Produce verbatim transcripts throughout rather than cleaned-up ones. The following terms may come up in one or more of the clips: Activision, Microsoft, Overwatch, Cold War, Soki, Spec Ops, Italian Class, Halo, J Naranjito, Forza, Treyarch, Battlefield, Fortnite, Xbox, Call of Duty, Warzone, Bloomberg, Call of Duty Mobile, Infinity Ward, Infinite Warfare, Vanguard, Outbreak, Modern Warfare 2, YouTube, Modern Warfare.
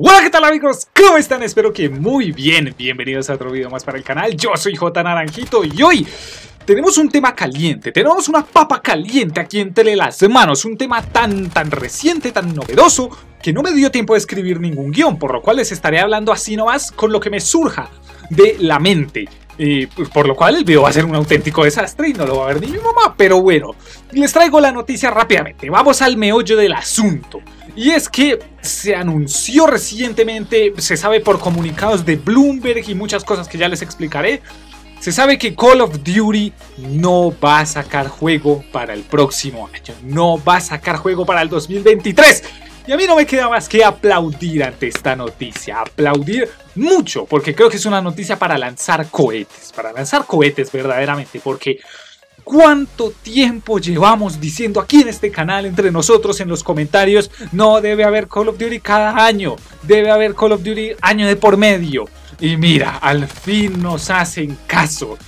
Hola, ¿qué tal amigos? ¿Cómo están? Espero que muy bien. Bienvenidos a otro video más para el canal. Yo soy J Naranjito y hoy tenemos un tema caliente, tenemos una papa caliente aquí entre las manos, un tema tan, tan reciente, tan novedoso, que no me dio tiempo de escribir ningún guión, por lo cual les estaré hablando así nomás con lo que me surja de la mente. Eh, por lo cual el video va a ser un auténtico desastre y no lo va a ver ni mi mamá, pero bueno, les traigo la noticia rápidamente. Vamos al meollo del asunto, y es que se anunció recientemente, se sabe por comunicados de Bloomberg y muchas cosas que ya les explicaré, se sabe que Call of Duty no va a sacar juego para el próximo año, no va a sacar juego para el dos mil veintitrés. Y a mí no me queda más que aplaudir ante esta noticia, aplaudir mucho, porque creo que es una noticia para lanzar cohetes, para lanzar cohetes verdaderamente, porque ¿cuánto tiempo llevamos diciendo aquí en este canal, entre nosotros, en los comentarios? No debe haber Call of Duty cada año, debe haber Call of Duty año de por medio, y mira, al fin nos hacen caso.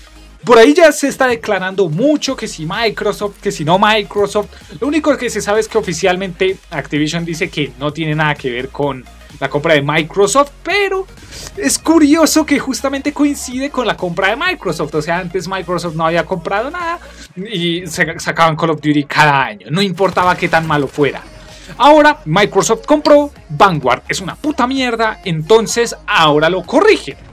Por ahí ya se está declarando mucho que si Microsoft, que si no Microsoft. Lo único que se sabe es que oficialmente Activision dice que no tiene nada que ver con la compra de Microsoft, pero es curioso que justamente coincide con la compra de Microsoft. O sea, antes Microsoft no había comprado nada y se sacaban Call of Duty cada año, no importaba qué tan malo fuera. Ahora Microsoft compró Vanguard, es una puta mierda, entonces ahora lo corrigen.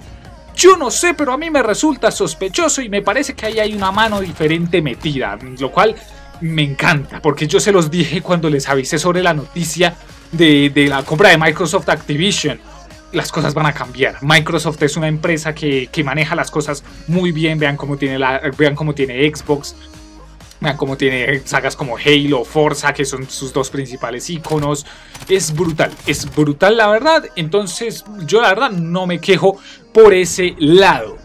Yo no sé, pero a mí me resulta sospechoso y me parece que ahí hay una mano diferente metida, lo cual me encanta, porque yo se los dije cuando les avisé sobre la noticia de, de la compra de Microsoft Activision. Las cosas van a cambiar. Microsoft es una empresa que, que maneja las cosas muy bien. Vean cómo tiene, la, vean cómo tiene Xbox, vean cómo tiene sagas como Halo, Forza, que son sus dos principales iconos. Es brutal, es brutal la verdad. Entonces yo la verdad no me quejo por ese lado.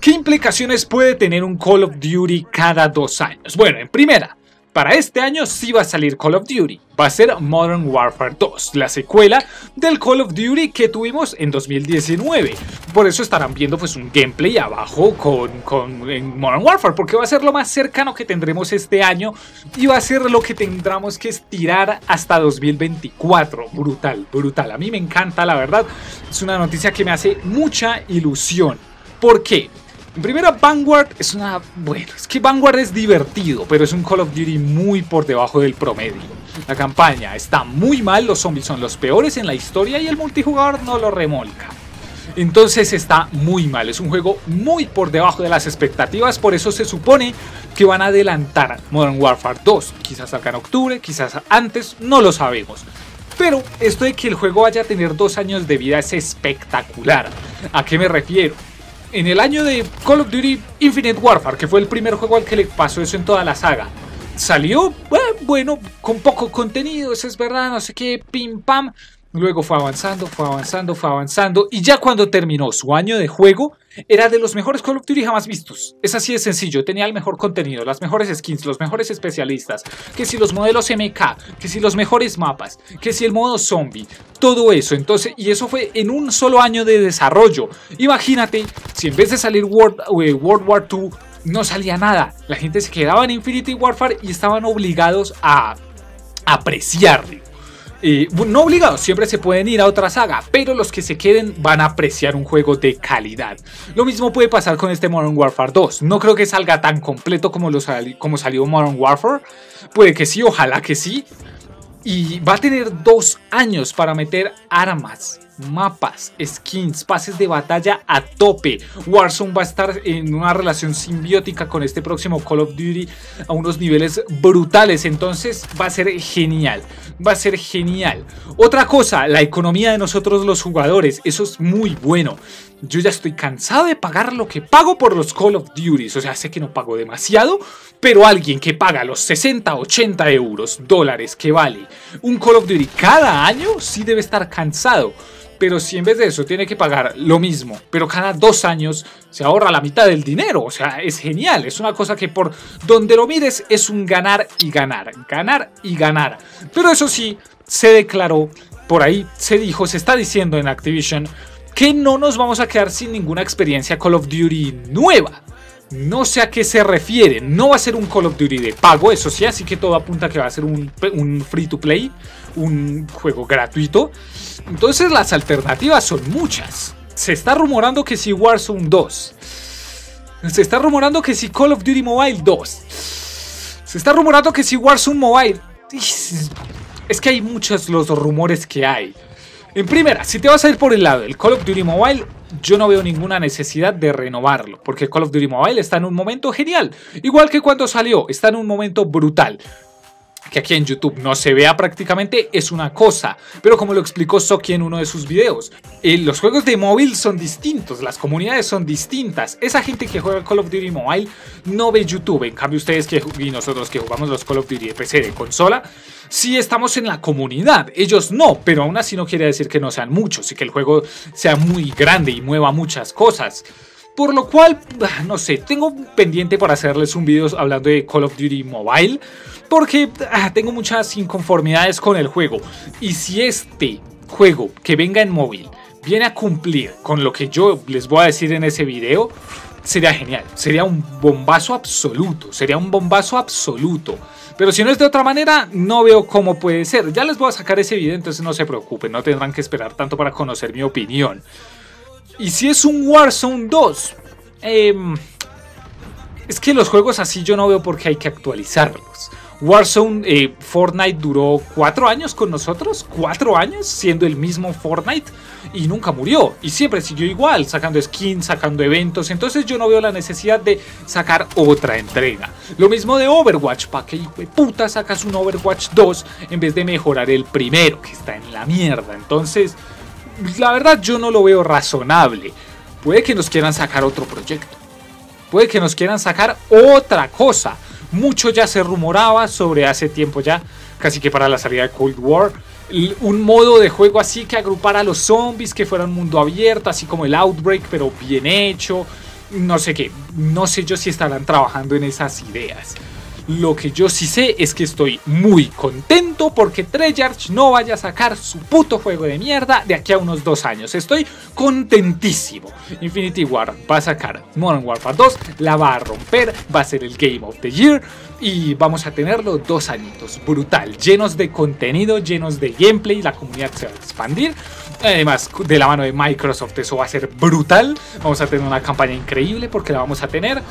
¿Qué implicaciones puede tener un Call of Duty cada dos años? Bueno, en primera, para este año sí va a salir Call of Duty. Va a ser Modern Warfare dos, la secuela del Call of Duty que tuvimos en dos mil diecinueve. Por eso estarán viendo pues un gameplay abajo con, con en Modern Warfare, porque va a ser lo más cercano que tendremos este año y va a ser lo que tendremos que estirar hasta dos mil veinticuatro. Brutal, brutal. A mí me encanta, la verdad. Es una noticia que me hace mucha ilusión. ¿Por qué? En primera, Vanguard es una... Bueno, es que Vanguard es divertido, pero es un Call of Duty muy por debajo del promedio. La campaña está muy mal, los zombies son los peores en la historia y el multijugador no lo remolca. Entonces está muy mal, es un juego muy por debajo de las expectativas, por eso se supone que van a adelantar Modern Warfare dos. Quizás salga en octubre, quizás antes, no lo sabemos. Pero esto de que el juego vaya a tener dos años de vida es espectacular. ¿A qué me refiero? En el año de Call of Duty Infinite Warfare, que fue el primer juego al que le pasó eso en toda la saga, salió, eh, bueno, con poco contenido, eso es verdad, no sé qué, pim pam. Luego fue avanzando, fue avanzando, fue avanzando, y ya cuando terminó su año de juego, era de los mejores Call of Duty jamás vistos. Es así de sencillo, tenía el mejor contenido, las mejores skins, los mejores especialistas, que si los modelos M K, que si los mejores mapas, que si el modo zombie, todo eso. Entonces, y eso fue en un solo año de desarrollo. Imagínate, si en vez de salir World, eh, World War dos no salía nada, la gente se quedaba en Infinity Warfare y estaban obligados a apreciarlo. Eh, no obligados, siempre se pueden ir a otra saga, pero los que se queden van a apreciar un juego de calidad. Lo mismo puede pasar con este Modern Warfare dos. No creo que salga tan completo como, lo sal como salió Modern Warfare. Puede que sí, ojalá que sí. Y va a tener dos años para meter armas, mapas, skins, pases de batalla a tope. Warzone va a estar en una relación simbiótica con este próximo Call of Duty a unos niveles brutales, entonces va a ser genial, va a ser genial. Otra cosa, la economía de nosotros los jugadores, eso es muy bueno. Yo ya estoy cansado de pagar lo que pago por los Call of Duty, o sea, sé que no pago demasiado, pero alguien que paga los sesenta, ochenta euros, dólares que vale un Call of Duty cada año, sí debe estar cansado. Pero si en vez de eso tiene que pagar lo mismo, pero cada dos años se ahorra la mitad del dinero, o sea, es genial. Es una cosa que por donde lo mires es un ganar y ganar, ganar y ganar. Pero eso sí, se declaró, por ahí se dijo, se está diciendo en Activision que no nos vamos a quedar sin ninguna experiencia Call of Duty nueva. No sé a qué se refiere, no va a ser un Call of Duty de pago, eso sí, así que todo apunta a que va a ser un, un free to play, un juego gratuito. Entonces las alternativas son muchas. Se está rumorando que si Warzone dos, se está rumorando que si Call of Duty Mobile dos, se está rumorando que si Warzone Mobile. Es que hay muchos los rumores que hay. En primera, si te vas a ir por el lado del Call of Duty Mobile, yo no veo ninguna necesidad de renovarlo, porque Call of Duty Mobile está en un momento genial, igual que cuando salió, está en un momento brutal. Que aquí en YouTube no se vea prácticamente es una cosa, pero como lo explicó Soki en uno de sus videos, eh, los juegos de móvil son distintos, las comunidades son distintas. Esa gente que juega Call of Duty Mobile no ve YouTube, en cambio ustedes que, y nosotros que jugamos los Call of Duty de P C, de consola, sí estamos en la comunidad, ellos no, pero aún así no quiere decir que no sean muchos y que el juego sea muy grande y mueva muchas cosas. Por lo cual, no sé, tengo pendiente para hacerles un video hablando de Call of Duty Mobile, porque ah, tengo muchas inconformidades con el juego. Y si este juego que venga en móvil viene a cumplir con lo que yo les voy a decir en ese video, sería genial, sería un bombazo absoluto, sería un bombazo absoluto. Pero si no es de otra manera, no veo cómo puede ser. Ya les voy a sacar ese video, entonces no se preocupen, no tendrán que esperar tanto para conocer mi opinión. Y si es un Warzone dos, eh, es que los juegos así yo no veo por qué hay que actualizarlos. Warzone, eh, Fortnite duró cuatro años con nosotros, cuatro años siendo el mismo Fortnite y nunca murió. Y siempre siguió igual, sacando skins, sacando eventos, entonces yo no veo la necesidad de sacar otra entrega. Lo mismo de Overwatch, ¿para qué hijo de puta sacas un Overwatch dos en vez de mejorar el primero que está en la mierda? Entonces... la verdad yo no lo veo razonable. Puede que nos quieran sacar otro proyecto, puede que nos quieran sacar otra cosa. Mucho ya se rumoraba sobre hace tiempo ya, casi que para la salida de Cold War, un modo de juego así que agrupara a los zombies, que fuera un mundo abierto, así como el Outbreak, pero bien hecho. No sé qué, no sé yo si estarán trabajando en esas ideas. Lo que yo sí sé es que estoy muy contento porque Treyarch no vaya a sacar su puto juego de mierda de aquí a unos dos años. Estoy contentísimo. Infinity Ward va a sacar Modern Warfare dos, la va a romper, va a ser el Game of the Year y vamos a tenerlo dos añitos brutal, llenos de contenido, llenos de gameplay, la comunidad se va a expandir. Además, de la mano de Microsoft eso va a ser brutal. Vamos a tener una campaña increíble porque la vamos a tener.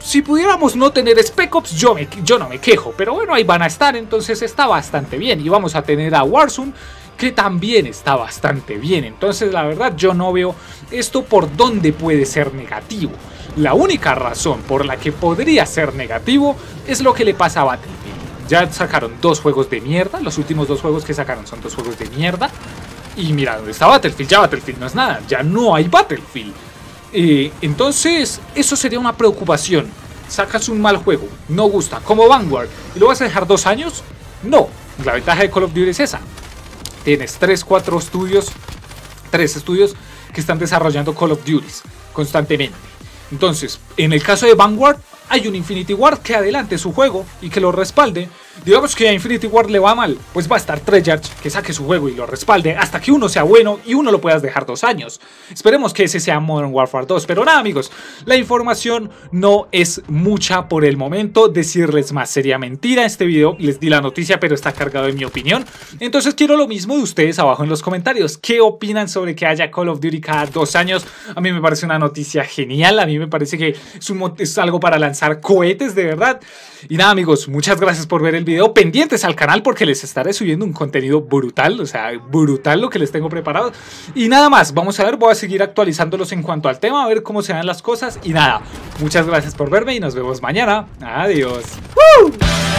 Si pudiéramos no tener Spec Ops, yo, me, yo no me quejo, pero bueno, ahí van a estar, entonces está bastante bien. Y vamos a tener a Warzone, que también está bastante bien. Entonces, la verdad, yo no veo esto por dónde puede ser negativo. La única razón por la que podría ser negativo es lo que le pasa a Battlefield. Ya sacaron dos juegos de mierda, los últimos dos juegos que sacaron son dos juegos de mierda. Y mira dónde está Battlefield, ya Battlefield no es nada, ya no hay Battlefield. Eh, entonces eso sería una preocupación. Sacas un mal juego, no gusta, como Vanguard, y lo vas a dejar dos años. No, la ventaja de Call of Duty es esa. Tienes tres, cuatro estudios, tres estudios que están desarrollando Call of Duty constantemente. Entonces, en el caso de Vanguard, hay un Infinity Ward que adelante su juego y que lo respalde. Digamos que a Infinity Ward le va mal, pues va a estar Treyarch que saque su juego y lo respalde hasta que uno sea bueno y uno lo puedas dejar dos años. Esperemos que ese sea Modern Warfare dos. Pero nada amigos, la información no es mucha por el momento. Decirles más sería mentira. Este video les di la noticia pero está cargado de mi opinión. Entonces quiero lo mismo de ustedes abajo en los comentarios. ¿Qué opinan sobre que haya Call of Duty cada dos años? A mí me parece una noticia genial. A mí me parece que es, un, es algo para lanzar cohetes de verdad. Y nada amigos, muchas gracias por ver el video, pendientes al canal porque les estaré subiendo un contenido brutal, o sea, brutal lo que les tengo preparado. Y nada más, vamos a ver, voy a seguir actualizándolos en cuanto al tema, a ver cómo se dan las cosas. Y nada, muchas gracias por verme y nos vemos mañana. Adiós. ¡Uh!